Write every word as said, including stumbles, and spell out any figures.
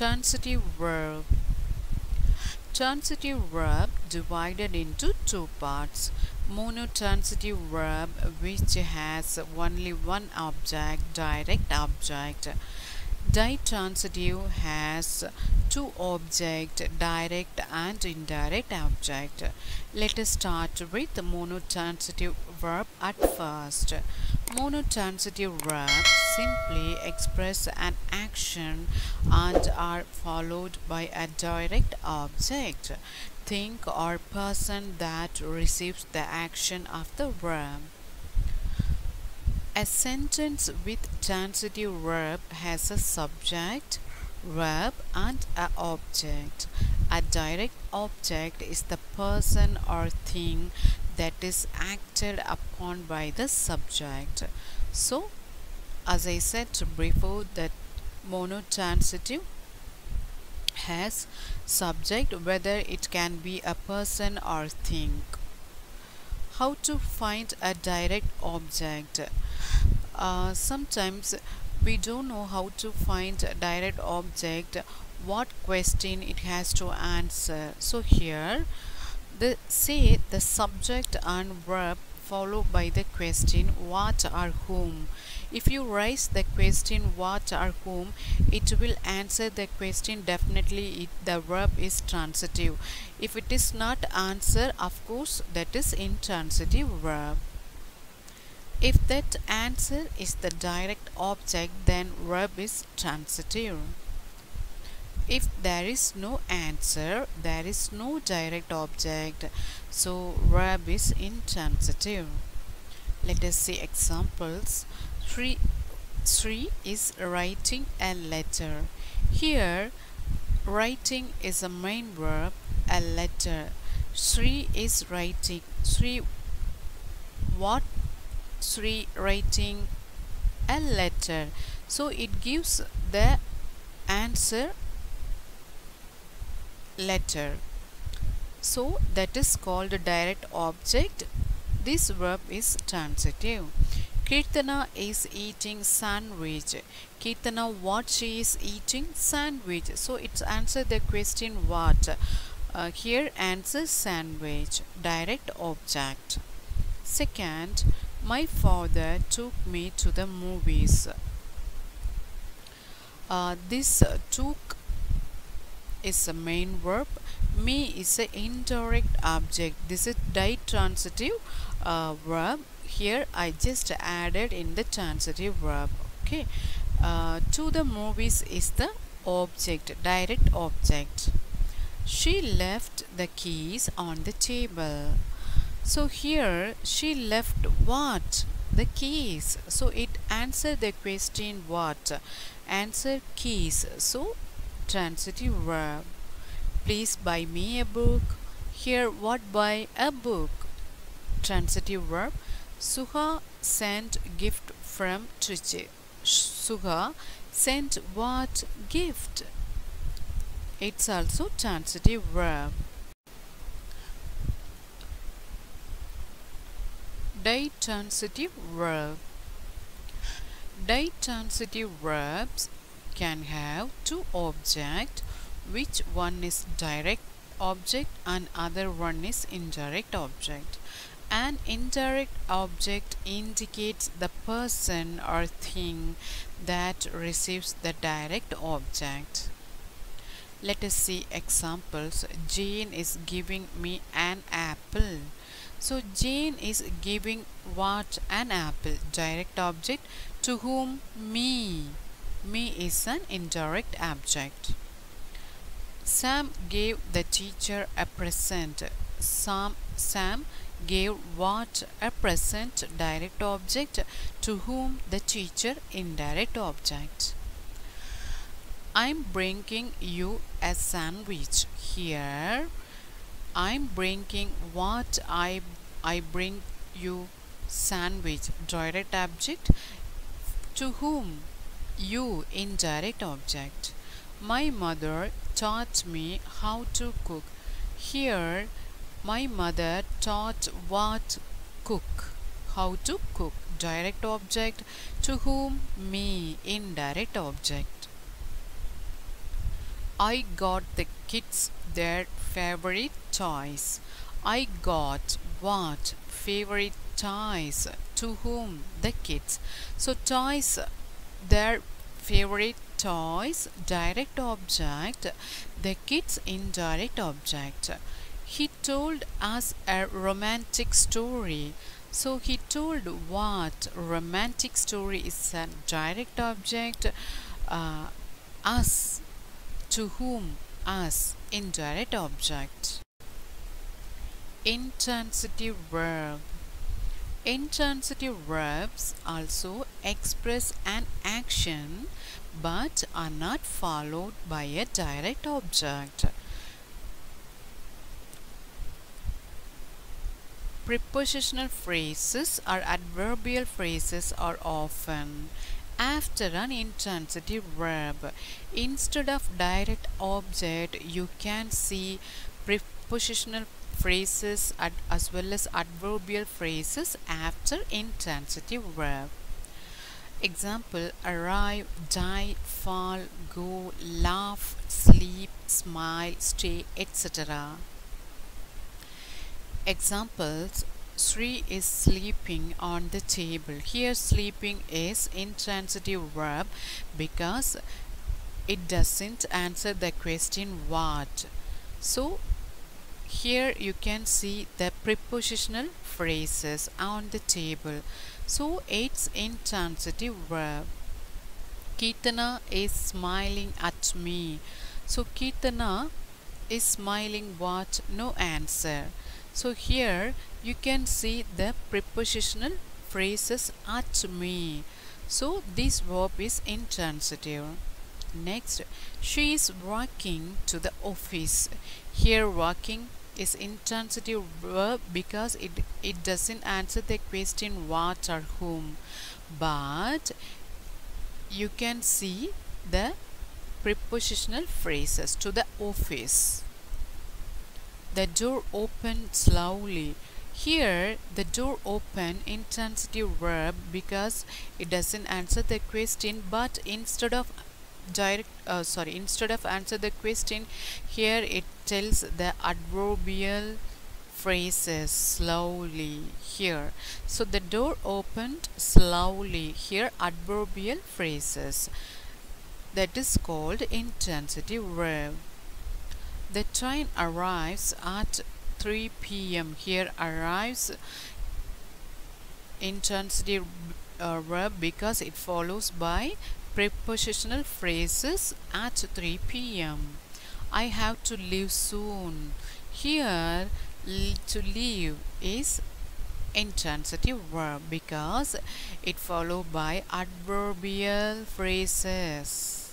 Transitive verb. Transitive verb divided into two parts. Monotransitive verb, which has only one object, direct object. Ditransitive has two objects, direct and indirect object. Let us start with monotransitive verb at first. Monotransitive verbs simply express an action and are followed by a direct object, thing or person that receives the action of the verb. A sentence with transitive verb has a subject, verb and an object. A direct object is the person or thing that is acted upon by the subject. So, as I said before, that monotransitive has subject, whether it can be a person or thing. How to find a direct object? Uh, sometimes we don't know how to find a direct object, what question it has to answer. So here the say the subject and verb followed by the question what or whom. If you raise the question what or whom, it will answer the question definitely. It, the verb is transitive. If it is not answered, of course that is intransitive verb. If that answer is the direct object, then verb is transitive. If there is no answer, there is no direct object, so verb is intransitive. Let us see examples. Sri, Sri is writing a letter. Here, writing is a main verb, a letter. Sri is writing. Sri, what? Sri writing a letter. So it gives the answer letter. So that is called a direct object. This verb is transitive. Kirtana is eating sandwich. Kirtana, what she is eating? Sandwich. So it's answer the question what. Uh, here answer sandwich, direct object. Second, my father took me to the movies. Uh, this uh, took is a main verb. Me is an indirect object. This is ditransitive uh, verb. Here I just added in the transitive verb. Okay. Uh, to the movies is the object, direct object. She left the keys on the table. So here she left what? The keys. So it answered the question what? Answer keys. So transitive verb. Please buy me a book. Here what? Buy a book. Transitive verb. Suha sent gift from Trichy. Suha sent what? Gift. It's also transitive verb. Ditransitive verb. Ditransitive verbs can have two objects, which one is direct object and other one is indirect object. An indirect object indicates the person or thing that receives the direct object. Let us see examples. Jane is giving me an apple. So Jane is giving what? An apple. Direct object. To whom? Me. Me is an indirect object. Sam gave the teacher a present. Sam, Sam gave what? A present. Direct object. To whom? The teacher. Indirect object. I'm bringing you a sandwich. Here I'm bringing what? I I bring you sandwich, direct object. To whom? You, indirect object. My mother taught me how to cook. Here my mother taught what? Cook. How to cook, direct object. To whom? Me, indirect object. I got the kids their favorite toys. I got what? Favorite toys. To whom? The kids. So toys, their favorite toys, direct object, the kids indirect object. He told us a romantic story. So he told what? Romantic story is a direct object. Uh, us. To whom? Us. Indirect object. Intransitive verb. Intransitive verbs also express an action but are not followed by a direct object. Prepositional phrases or adverbial phrases are often after an intransitive verb. Instead of direct object, you can see prepositional phrases ad, as well as adverbial phrases after intransitive verb. Example: arrive, die, fall, go, laugh, sleep, smile, stay, et cetera. Examples: Sri is sleeping on the table. Here sleeping is intransitive verb because it doesn't answer the question what. So here you can see the prepositional phrases on the table. So it's intransitive verb. Keetana is smiling at me. So Keetana is smiling what? No answer. So here you can see the prepositional phrases at me. So this verb is intransitive. Next, she is walking to the office. Here walking is intransitive verb because it, it doesn't answer the question what or whom. But you can see the prepositional phrases to the office. The door opened slowly. Here the door opened, intransitive verb because it doesn't answer the question, but instead of direct uh, sorry instead of answer the question, here it tells the adverbial phrases slowly here. So the door opened slowly, here adverbial phrases, that is called intransitive verb. The train arrives at three P M Here arrives intransitive uh, verb because it follows by prepositional phrases at three P M I have to leave soon. Here to leave is intransitive verb because it follows by adverbial phrases.